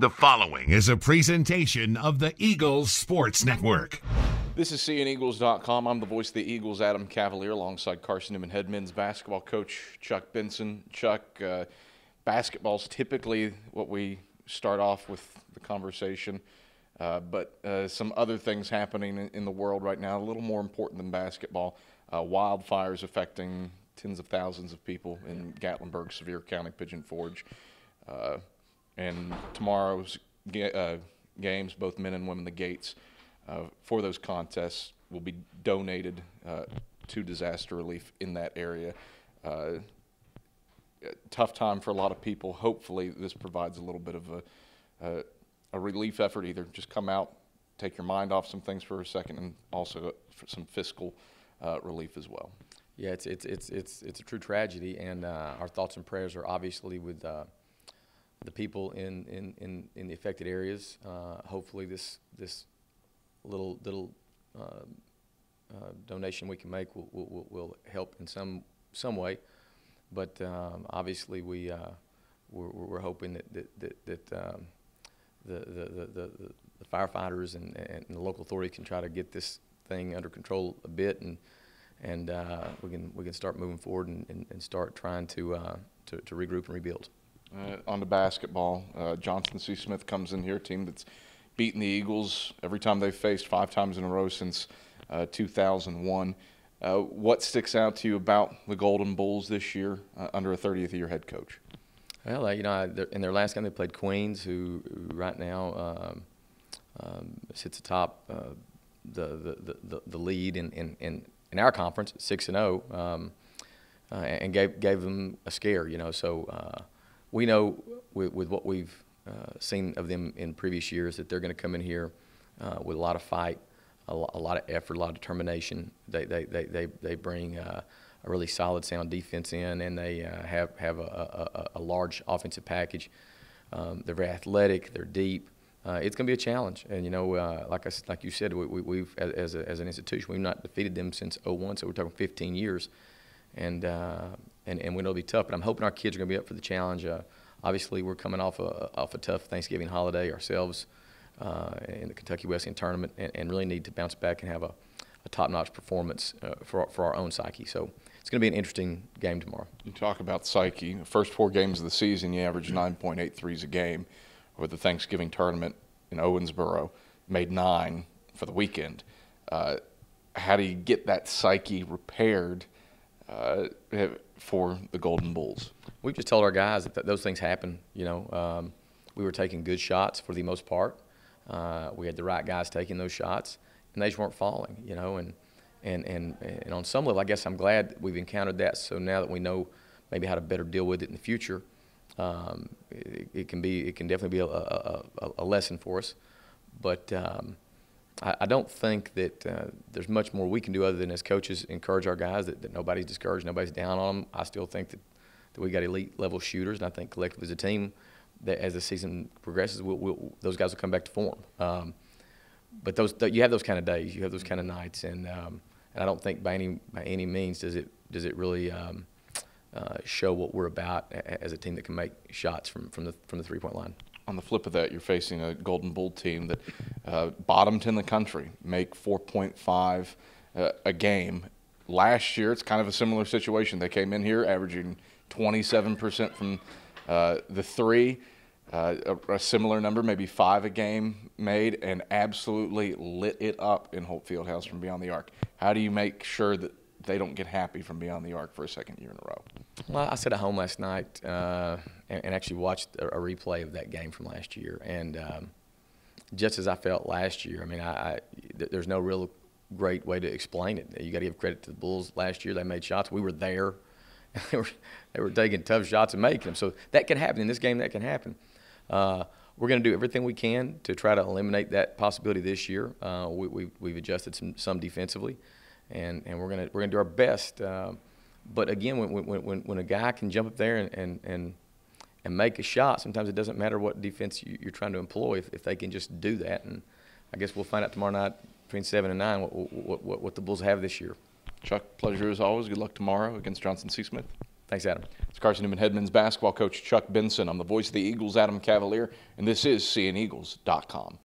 The following is a presentation of the Eagles Sports Network. This is CNEagles.com. I'm the voice of the Eagles, Adam Cavalier, alongside Carson Newman, head men's basketball coach Chuck Benson. Chuck, basketball's typically what we start off with the conversation, but some other things happening in the world right now, a little more important than basketball. Wildfires affecting tens of thousands of people in Gatlinburg, Sevier County, Pigeon Forge. And tomorrow's games, both men and women, the gates for those contests will be donated to disaster relief in that area. Tough time for a lot of people. Hopefully this provides a little bit of a relief effort. Either just come out, take your mind off some things for a second, and also for some fiscal relief as well. Yeah, it's a true tragedy, and our thoughts and prayers are obviously with the people in the affected areas. Hopefully this little donation we can make will help in some way. But obviously we're hoping that the firefighters and the local authority can try to get this thing under control a bit, and we can start moving forward and start trying to regroup and rebuild. On the basketball, Johnson C. Smith comes in here, a team that's beaten the Eagles every time they've faced, 5 times in a row since 2001. What sticks out to you about the Golden Bulls this year under a 30th year head coach? Well, in their last game they played Queens, who right now sits atop the lead in our conference, 6-0, and gave them a scare, so. We know with what we've seen of them in previous years that they're going to come in here with a lot of fight, a lot of effort, a lot of determination. They bring a really solid, sound defense in, and they have a large offensive package. They're very athletic. They're deep. It's going to be a challenge. And like you said, we've as an institution, we've not defeated them since 2001. So we're talking 15 years, and we know it'll be tough, but I'm hoping our kids are going to be up for the challenge. Obviously, we're coming off a tough Thanksgiving holiday ourselves in the Kentucky Wesleyan tournament, and really need to bounce back and have a top-notch performance for our own psyche. So it's going to be an interesting game tomorrow. You talk about psyche. The first 4 games of the season, you averaged 9.83s a game. Over the Thanksgiving tournament in Owensboro, made 9 for the weekend. How do you get that psyche repaired for the Golden Bulls? We just told our guys that those things happen. We were taking good shots for the most part. We had the right guys taking those shots, and they just weren't falling. And on some level, I guess I'm glad that we've encountered that. So now that we know maybe how to better deal with it in the future, it can definitely be a lesson for us. But I don't think that there's much more we can do other than, as coaches, encourage our guys that nobody's discouraged, nobody's down on them. I still think that we got elite level shooters, and I think collectively as a team, that as the season progresses, those guys will come back to form. But you have those kind of days, you have those kind of nights, and I don't think by any means does it really show what we're about as a team that can make shots from the three-point line. On the flip of that, you're facing a Golden Bull team that bottomed in the country, make 4.5 a game. Last year, it's kind of a similar situation. They came in here averaging 27% from the three, a similar number, maybe 5 a game made, and absolutely lit it up in Holt Fieldhouse from beyond the arc. How do you make sure that they don't get happy from beyond the arc for a second year in a row? Well, I sat at home last night and actually watched a replay of that game from last year. And just as I felt last year, I mean, there's no real great way to explain it. You got to give credit to the Bulls last year. They made shots. We were there. They were taking tough shots and making them. So that can happen. In this game, that can happen. We're going to do everything we can to try to eliminate that possibility this year. We've adjusted some defensively, and we're going to do our best. But again, when a guy can jump up there and make a shot, sometimes it doesn't matter what defense you're trying to employ if they can just do that. And I guess we'll find out tomorrow night between 7 and 9 what the Bulls have this year. Chuck, pleasure as always. Good luck tomorrow against Johnson C. Smith. Thanks, Adam. It's Carson Newman head men's basketball coach Chuck Benson. I'm the voice of the Eagles, Adam Cavalier, and this is CNEagles.com.